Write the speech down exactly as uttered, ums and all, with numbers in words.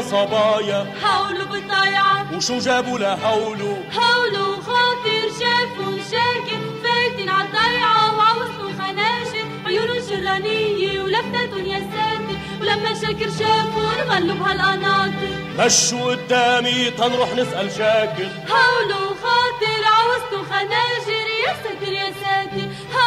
يا صبايا حاولوا بالضيعة وشو جابوا لهولوا هولوا خاطر شافوا شاكر فاتن عالضيعة وعوزوا خناشر عيونه شرانية ولفتتن يا ساتر ولما شاكر شافوا رغلوا بهالقناطر مشوا قدامي تنروح نسأل شاكر هولوا خاطر عوزتوا خناشر يا ساتر يا ساتر